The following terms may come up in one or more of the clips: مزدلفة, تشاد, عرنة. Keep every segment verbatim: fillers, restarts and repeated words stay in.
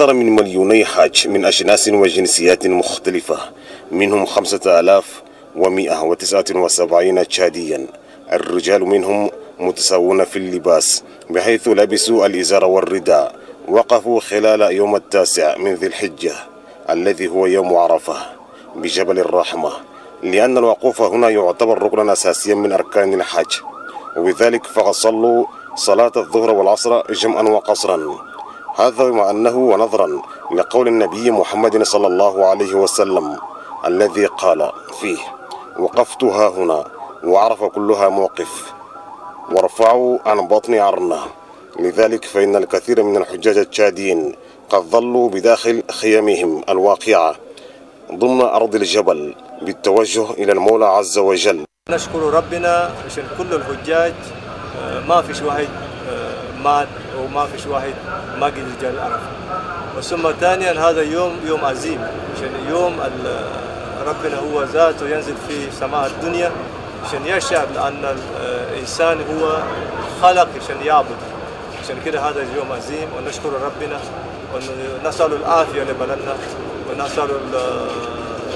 أكثر من مليوني حاج من أجناس وجنسيات مختلفة، منهم خمسة آلاف ومئة وتسعة وسبعين تشاديا. الرجال منهم متساوون في اللباس، بحيث لبسوا الإزار والرداء. وقفوا خلال يوم التاسع من ذي الحجة الذي هو يوم عرفة بجبل الرحمة، لأن الوقوف هنا يعتبر ركنا أساسيا من أركان الحج، وبذلك فقد صلوا صلاة الظهر والعصر جمعا وقصرا، هذا مع أنه ونظرا لقول النبي محمد صلى الله عليه وسلم الذي قال فيه: وقفت ها هنا وعرف كلها موقف، ورفعوا عن بطن عرنة. لذلك فإن الكثير من الحجاج التشاديين قد ظلوا بداخل خيامهم الواقعة ضمن أرض الجبل بالتوجه إلى المولى عز وجل. نشكر ربنا عشان كل الحجاج ما فيش واحد مات وما فيش واحد ما قدر يجي عرفة. وثم ثانيا هذا يوم يوم عظيم، عشان يوم ربنا هو ذاته ينزل في سماء الدنيا عشان يشعب، لأن الإنسان هو خلق عشان يعبد. عشان كده هذا اليوم عظيم، ونشكر ربنا ونسأل العافية لبلدنا، ونسأل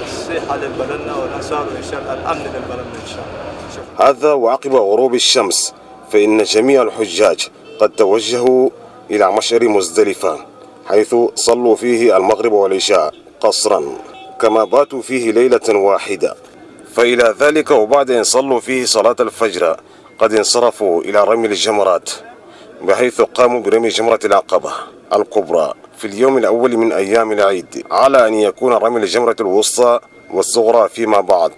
الصحة لبلدنا، ونسأل إن شاء الله الأمن لبلدنا إن شاء الله. هذا وعقب غروب الشمس فإن جميع الحجاج قد توجهوا إلى مشعر مزدلفة، حيث صلوا فيه المغرب والعشاء قصرا، كما باتوا فيه ليلة واحدة. فإلى ذلك وبعد أن صلوا فيه صلاة الفجر قد انصرفوا إلى رمي الجمرات، بحيث قاموا برمي جمرة العقبة الكبرى في اليوم الأول من أيام العيد، على أن يكون رمي الجمرة الوسطى والصغرى فيما بعد.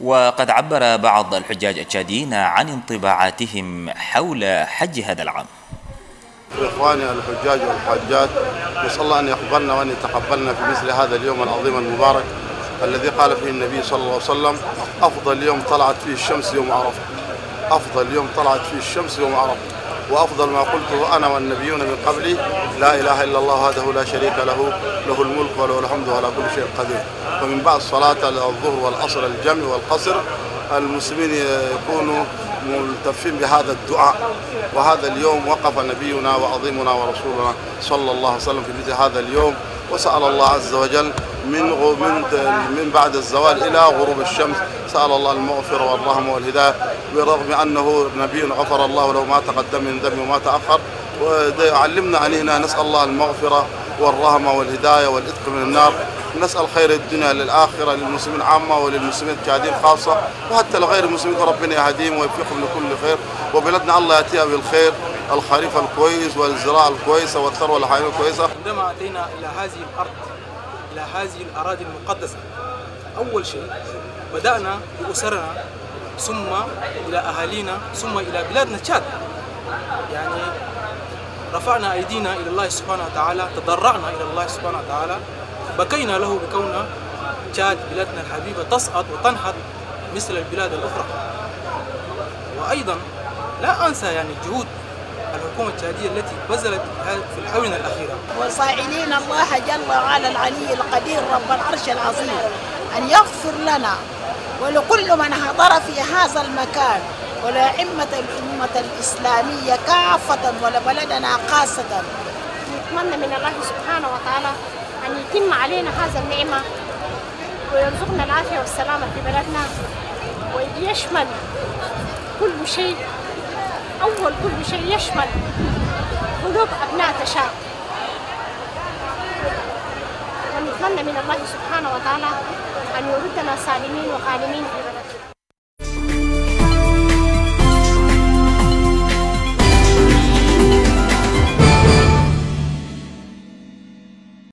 وقد عبر بعض الحجاج التشاديين عن انطباعاتهم حول حج هذا العام. إخواني الحجاج والحاجات، نسأل الله أن يقبلنا وأن يتقبلنا في مثل هذا اليوم العظيم المبارك الذي قال فيه النبي صلى الله عليه وسلم: أفضل يوم طلعت فيه الشمس يوم عرفة، أفضل يوم طلعت فيه الشمس يوم عرفة، وأفضل ما قلته أنا والنبيون من قبلي: لا إله إلا الله وحده لا شريك له، له الملك وله الحمد وعلى كل شيء قدير. ومن بعد صلاة الظهر والعصر الجمع والقصر المسلمين يكونوا ملتفين بهذا الدعاء. وهذا اليوم وقف نبينا وعظيمنا ورسولنا صلى الله عليه وسلم في مثل هذا اليوم، وسأل الله عز وجل من من بعد الزوال إلى غروب الشمس، سأل الله المغفرة والرحمة والهداية، برغم أنه نبي غفر الله له ما تقدم من ذنبه وما تأخر، وعلمنا أن هنا نسأل الله المغفرة والرحمة والهداية والإتق من النار، نسأل خير الدنيا للآخرة للمسلمين عامة وللمسلمين التشاديين خاصة، وحتى لغير المسلمين ربنا يهديهم ويوفقهم لكل خير، وبلدنا الله يأتيها بالخير، الخريف الكويس والزراعة الكويسة والثروة الحيوية الكويسة. عندما أتينا إلى هذه الأرض، إلى هذه الأراضي المقدسة، أول شيء بدأنا بأسرنا، ثم إلى أهالينا، ثم إلى بلادنا تشاد. يعني رفعنا أيدينا إلى الله سبحانه وتعالى، تضرعنا إلى الله سبحانه وتعالى، بكينا له بكون تشاد بلادنا الحبيبة تسقط وتنهض مثل البلاد الأخرى. وأيضا لا أنسى يعني جهود الحكومة التشادية التي بذلت في الآونة الأخيرة. وصاعدين الله جل وعلا العلي القدير رب العرش العظيم أن يغفر لنا ولكل من حضر في هذا المكان، ولأئمة الأمة الإسلامية كافة، ولبلدنا خاصة. نتمنى من الله سبحانه وتعالى أن يتم علينا هذا النعمة، ويرزقنا العافية والسلامة في بلدنا، ويشمل كل شيء، أول كل شيء يشمل قلوب أبناء تشاد. ونتمنى من الله سبحانه وتعالى أن يردنا سالمين وغانمين في بلدنا.